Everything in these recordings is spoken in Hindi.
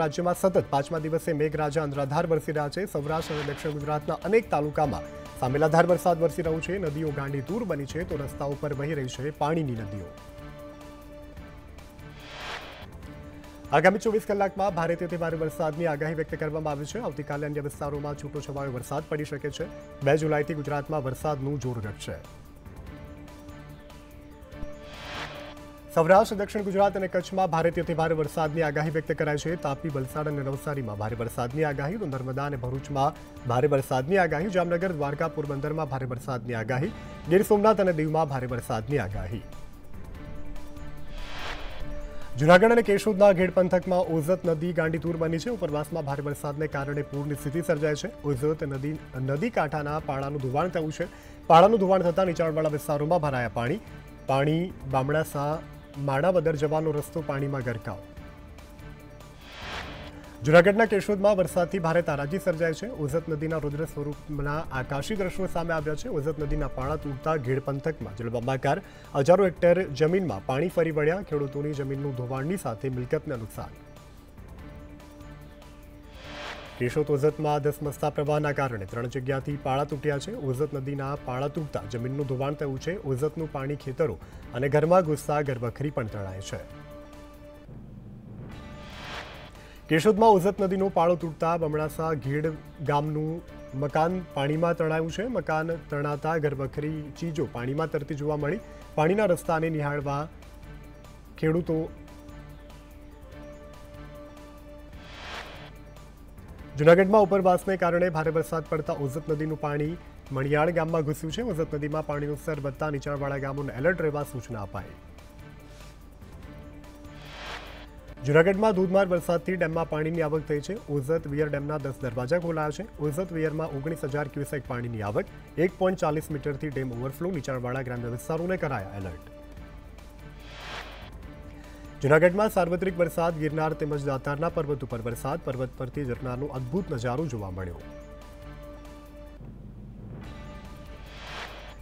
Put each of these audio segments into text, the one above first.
राज्य में सतत पांचमा दिवसे मेघराजा अंधराधार वरसी रहा है। सौराष्ट्र और दक्षिण गुजरात अनेक तालुका में सामेलाधार वरसाद वरसी रो है। नदीओ गांडी दूर बनी है तो रस्ताओं पर वही रही है पानी की नदीओ। आगामी 24 कलाक में भारे ते भारे वरसाद की आगाही व्यक्त करवामां आवी छे। आवतीकाले अन्य विस्तारों में छूटोछवायो वरसाद पड़ी शके छे। 2 जुलाई थी गुजरात में वरसादनुं जोर घटशे। सौराष्ट्र दक्षिण गुजरात और कच्छ में भारे ते भारे वरसाद की आगाही व्यक्त कराई है। तापी वलसाड और नवसारी में भारे वरसाद की आगाही तो नर्मदा और भरूच में भारे वरसाद की आगाही। जामनगर द्वारका पोरबंदर में भारे वरसाद की आगाही। गीर सोमनाथ और दीव में भारे वरसाद की आगाही। जूनागढ़ और केशोद घेड़ पंथक में ओजत नदी गांडीतूर बनी है। उपरवास में भारे वरसाद ने कारण पूर की स्थिति सर्जाई है। ओजत नदी कांठा पाड़ानुं धोवाण थयुं है। पाड़ानुं धोवाण थतां नीचाणवाळा विस्तारों में भराया पाणी। पाणी बामणासा माणावदर जवानो रस्तो पाणी में गरकाव। जूनागढ़ केशोद में वरसाद थी भारे ताराजी सर्जाई है। ओजत नदी रुद्र स्वरूप आकाशी दृश्यों सामे आव्या है। ओजत नदी पाणा तूटता घेड़ पंथक में जलबंबाकार हजारों हेक्टर जमीन में पाणी फरी वळ्या। खेडूतों की जमीन धोवाणनी साथे मिलकतने नुकसान। केशोद ओजत में धसमसता प्रवाहना कारणे 3 जग्याएथी पाळा तूट्या है। ओजत नदी पाळा तूटता जमीन धोवाण थयुं है। ओजतनुं पाणी खेतरो अने घरमां घुसता घरवखरी पण तणाई है। केशोद में ओजत नदी पाळो तूटता बमणासा घेड़ गामनुं मकान पाणी में तणायुं है। मकान तणाता घरवखरी चीजों पाणी में तरती जोवा मळी। पाणीना रस्ताने निहाळवा खेडूतो। जूनागढ़ में उपरवास ने कारण भारे वरसाद पड़ता ओजत नदी पाणी मणियाळ गाम में घुस्यु है। ओजत नदी में पानी स्तर बढ़ता नीचाणवाड़ा गामों ने एलर्ट रहवा सूचना अपाई। जूनागढ़ में धोधमार वरसाद डेम में पानी की आवक थी है। ओजत वियर डेम 10 दरवाजा खोलाया है। ओजत वियर में 19,000 क्यूसेक पानी की आवक। 1.40 मीटर थी डेम ओवरफ्लो। नीचाणवाड़ा ग्राम्य विस्तारों ने कराया एलर्ट। जूनागढ़ में सार्वत्रिक वरसाद गिरनार तेमज दातारना पर्वत पर वरसाद। पर्वत परथी झरनानो अद्भुत नजारो जोवा मळ्यो।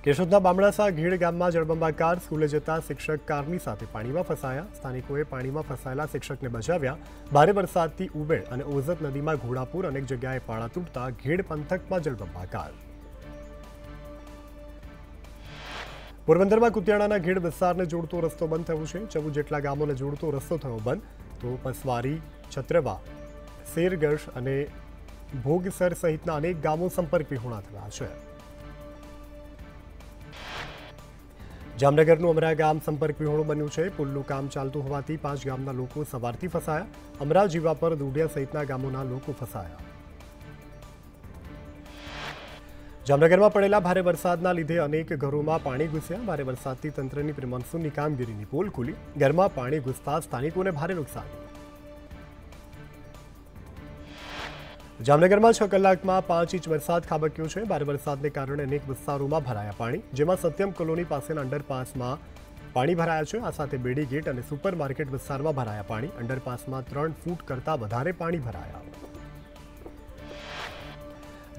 केशोदना बामणासा घेड़ गाम में जलबंबाकार। स्कूले जता शिक्षक कारनी साथे पाणी में फसाया। स्थानिकोए पाणी में फसायेला शिक्षक ने बचाव्या। भारे वरसादथी उबेळ अने ओजत नदी में घोड़ापूर। अनेक जग्याए पाळा तूटता घेड़ पंथक में जलबंबाकार। पोरबंदर में कुतियाणा घेड़ विस्तार ने जोड़तो रस्तो बंद थयो छे। 14 जेटला गामों ने जोड़तो रस्तो थयो बंद। तो पसवारी छत्रवा शेरगढ़ अने भोगसर सहित अनेक गामों संपर्क विहोणा थया छे। जामनगरनु अमरा गाम संपर्क विहोणो बन्यु छे। पुलनु काम चालतु होवाथी 5 गामना लोको सवारथी फसाया। अमरा जीवापर दूडिया सहित गामोना लोको फसाया। जामनगर में पड़ेला भारे वरसादना लीधे अनेक घरों में पाणी घुसया। भारे वरसादथी तंत्रनी प्रीमॉन्सूननी कामगीरीनी पोल खुली। घर में पाणी घुसता स्थानिकोने भारे नुकसान। जामनगर में 6 कलाक में 5 इंच वरसाद खाबक्यो है। भारे वरसादने कारण अनेक विस्तारों में भराया पाणी। जेमां सत्यम कॉलोनी पासेना अंडरपास में पाणी भराया है। आ साथे बेडी गेट और सुपर मार्केट विस्तार में भराया पाणी। अंडरपास में 3 फूट करता वधारे पाणी भराया।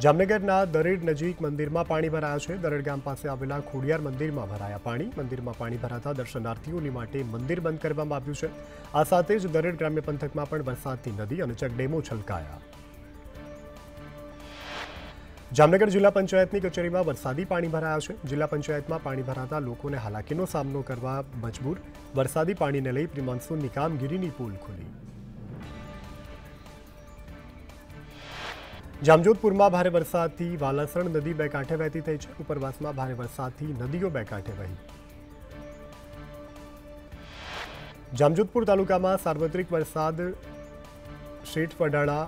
जामनगर ना दरेड नजीक मंदिर में पाणी भराया है। दरेड गाम पास आवेला खोडियार मंदिर में भराया पाणी। मंदिर में पाणी भराता दर्शनार्थीओनी माटे मंदिर बंद करवामां आव्युं छे। आ साथे ज दरेड ग्राम्य पंथक में पण वरसादथी नदी अने चेकडेमो छलकाया। जामनगर जिला पंचायतनी कचेरी में वरसादी पाणी भराया है। जिला पंचायत में पाणी भराता लोकोने हालाकीनो सामनो करवा मजबूर। वरसादी पाणी ने लई प्रीमॉन्सूननी कामगीरीनी पोल खुली। जामजोधपुर में भारे वरसाद थी वालासण नदी 2 कांठे वहती थी। उपरवास में भारे वरसाद थी नदीओ 2 कांठे वही। जामजोधपुर तालुका में सार्वत्रिक वरसाद शेठवडाळा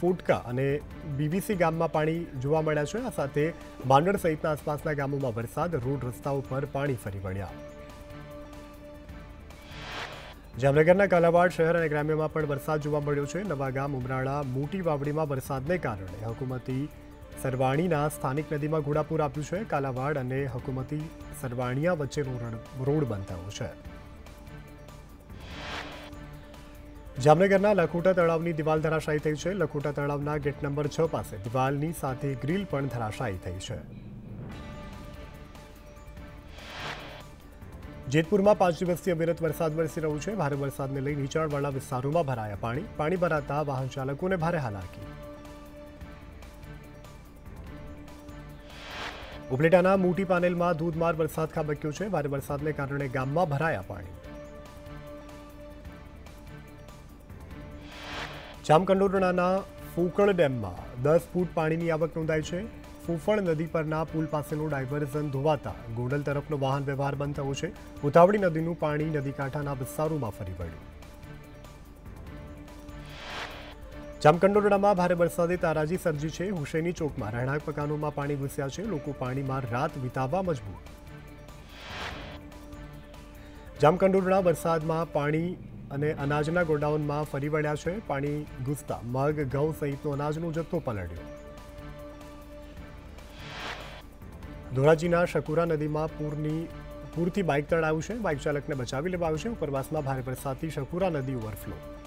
फूटका अने बीबीसी गाम में पाणी जोवा मळ्या छे। आ साथे बांदर सहित आसपासना गामों में वरसाद। रोड रस्ताओं पर पाणी फरी वळ्या। जामनगरना कालावाड़ शहर और ग्राम्य में पण वरसाद जोवा मळ्यो छे। नवागाम उमराळा मोटी वावड़ी में वरसादने कारणे हकूमती सरवाणीना स्थानिक नदी में घोड़ापूर आप्युं छे। कालावाड़ अने हकूमती सरवाणिया वच्चे रोड बंद थयो छे। जामनगरना लखोटा तळावनी दीवाल धराशायी थई छे। लखोटा तळावना गेट नंबर 6 पासे दीवालनी साथे ग्रील पण धराशायी थई छे। જેતપુર में 5 दिवसीय विरत वरसाद वरसी रो है। भारे वरसाद ने लई नीचाणवाड़ा विस्तारों में भराया पानी। पानी भराता वाहन चालकों ने भारे हालाकी। उपलेटाना मोटी पानेल में धोधमार वरसाद खाबक्यो है। भारे वरसाद ने कारण गाम में भराया पानी। जामकंडोरणाना फूकण डेम में 10 फूट पानी आवक नोंधाई है। फूफण नदी परना पुल पासेनु डायवर्जन धोवाता गोंडल तरफनो वाहन व्यवहार बंद थयो छे। उतावड़ी नदीनु पाणी नदी कांठाना विस्तारोमां फरी वळ्यु। जामकंडोरणामां भारे वरसादे ताराजी सर्जी छे। हुसेनी चौकमां રહેણાંક મકાનોમાં पाणी घुस्या छे। लोको पाणीमां रात विताववा मजबूर। जामकंडोरણા वरसादमां पाणी अने अनाजना गोडाउनमां फरी वळ्या छे। पाणी घुसता मग घઉં सहितनो अनाजनो जत्थो पलळ्यो। धोराजीना शकूरा नदी में पूरती बाइक तड़ायु है। बाइक चालक ने बचावी लेवायु है। उपरवास में भारे वरसादथी शकूरा नदी ओवरफ्लो।